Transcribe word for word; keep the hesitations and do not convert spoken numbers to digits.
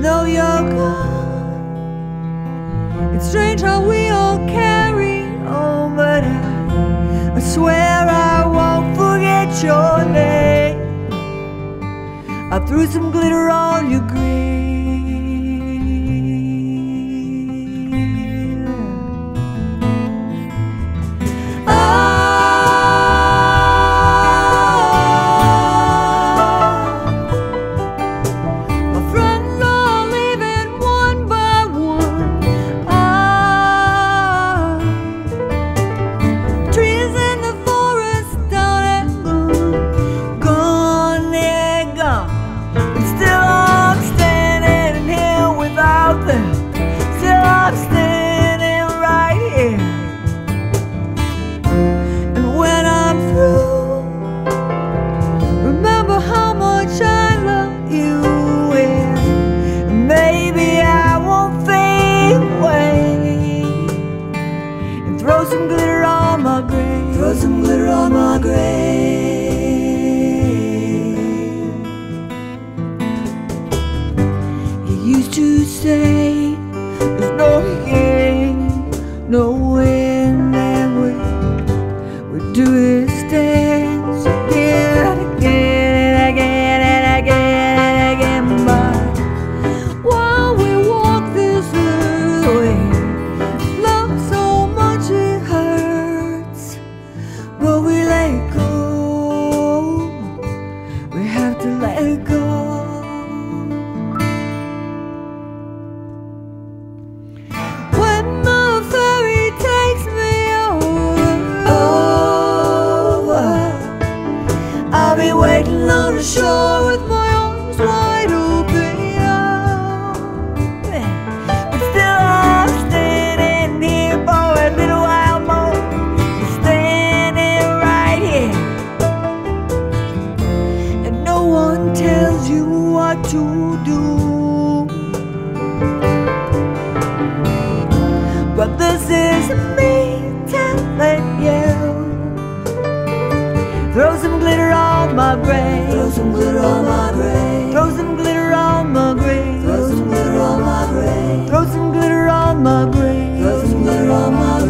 Though you're gone, it's strange how we all carry on, but I, I swear I won't forget your name. I threw some glitter on your grave. Oh, throw some glitter on my grave. You used to say there's no beginning, no end, and we, we do it stands again and again and again and again and again. But while we walk this earth way, waiting on the shore with my arms wide open, but still I'm standing here for a little while more. Standing right here, and no one tells you what to do. But this is me telling you, throw some glitter on my grave, throw some glitter on my grave, throw some glitter on my grave, throw some glitter on my grave, throw some glitter on my grave, throw some glitter on my grave.